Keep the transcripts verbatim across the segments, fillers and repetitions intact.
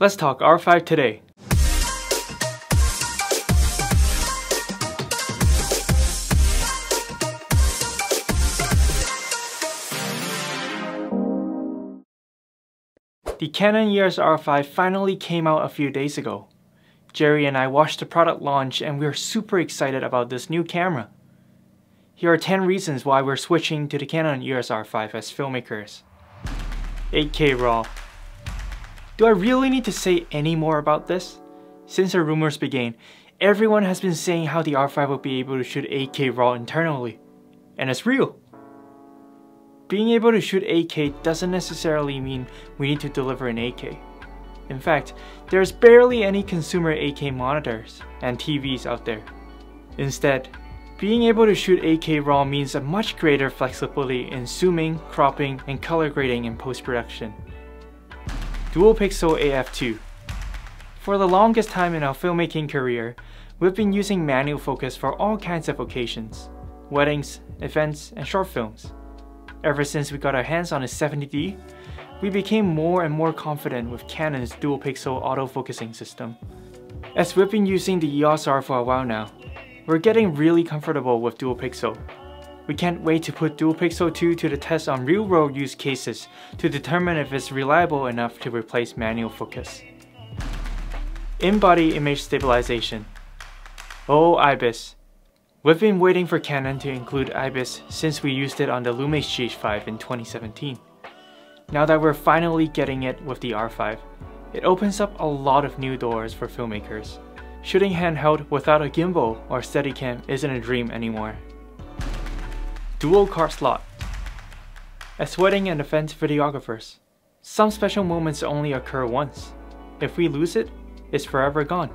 Let's talk R five today. The Canon E O S R five finally came out a few days ago. Jerry and I watched the product launch and we are super excited about this new camera. Here are ten reasons why we're switching to the Canon E O S R five as filmmakers. eight K RAW. Do I really need to say any more about this? Since the rumors began, everyone has been saying how the R five will be able to shoot eight K RAW internally. And it's real! Being able to shoot eight K doesn't necessarily mean we need to deliver in eight K. In fact, there's barely any consumer eight K monitors and T Vs out there. Instead, being able to shoot eight K RAW means a much greater flexibility in zooming, cropping, and color grading in post-production. Dual Pixel A F two. For the longest time in our filmmaking career, we've been using manual focus for all kinds of occasions. Weddings, events, and short films. Ever since we got our hands on a seventy D, we became more and more confident with Canon's dual-pixel auto-focusing system. As we've been using the E O S R for a while now, we're getting really comfortable with dual-pixel. We can't wait to put dual pixel two to the test on real-world use cases to determine if it's reliable enough to replace manual focus. In-body image stabilization. Oh, IBIS. We've been waiting for Canon to include IBIS since we used it on the Lumix G H five in twenty seventeen. Now that we're finally getting it with the R five, it opens up a lot of new doors for filmmakers. Shooting handheld without a gimbal or Steadicam isn't a dream anymore. Dual card slot. As wedding and event videographers, some special moments only occur once. If we lose it, it's forever gone.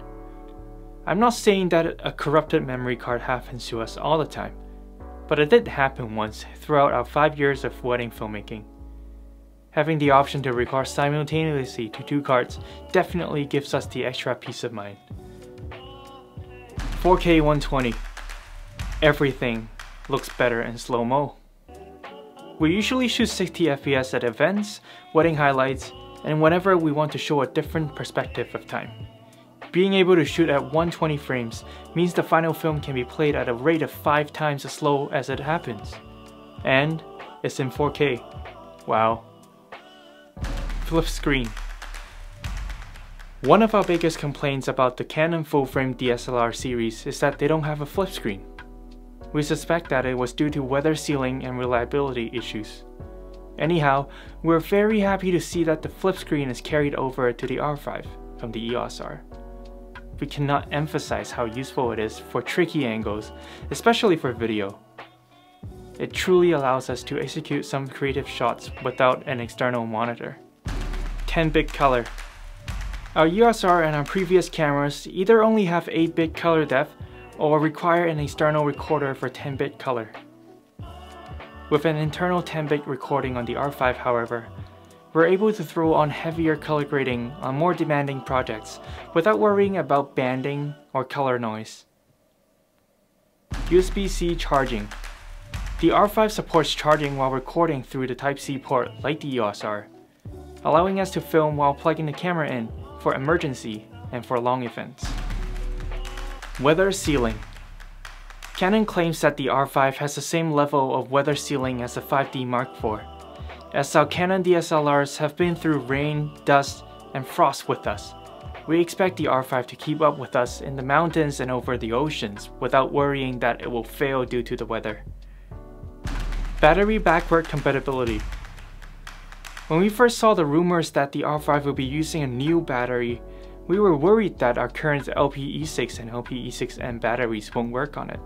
I'm not saying that a corrupted memory card happens to us all the time, but it did happen once throughout our five years of wedding filmmaking. Having the option to record simultaneously to two cards definitely gives us the extra peace of mind. four K one twenty. Everything looks better in slow-mo. We usually shoot sixty F P S at events, wedding highlights, and whenever we want to show a different perspective of time. Being able to shoot at one twenty frames means the final film can be played at a rate of five times as slow as it happens. And it's in four K. Wow. Flip screen. One of our biggest complaints about the Canon full-frame D S L R series is that they don't have a flip screen. We suspect that it was due to weather sealing and reliability issues. Anyhow, we're very happy to see that the flip screen is carried over to the R five from the E O S R. We cannot emphasize how useful it is for tricky angles, especially for video. It truly allows us to execute some creative shots without an external monitor. ten bit color. Our E O S R and our previous cameras either only have eight bit color depth or require an external recorder for ten bit color. With an internal ten bit recording on the R five, however, we're able to throw on heavier color grading on more demanding projects without worrying about banding or color noise. U S B C charging. The R five supports charging while recording through the Type C port like the E O S R, allowing us to film while plugging the camera in for emergency and for long events. Weather sealing. Canon claims that the R five has the same level of weather sealing as the five D Mark four, as our Canon D S L Rs have been through rain, dust, and frost with us. We expect the R five to keep up with us in the mountains and over the oceans without worrying that it will fail due to the weather. Battery backward compatibility. When we first saw the rumors that the R five would be using a new battery, we were worried that our current L P E six and L P E six N batteries won't work on it.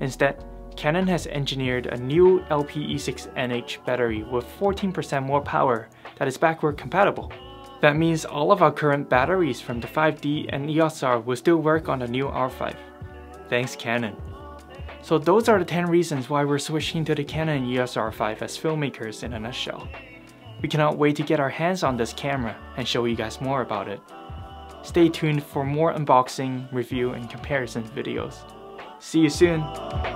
Instead, Canon has engineered a new L P E six N H battery with fourteen percent more power that is backward compatible. That means all of our current batteries from the five D and E O S R will still work on the new R five. Thanks, Canon. So those are the ten reasons why we're switching to the Canon E O S R five as filmmakers in a nutshell. We cannot wait to get our hands on this camera and show you guys more about it. Stay tuned for more unboxing, review, and comparison videos. See you soon!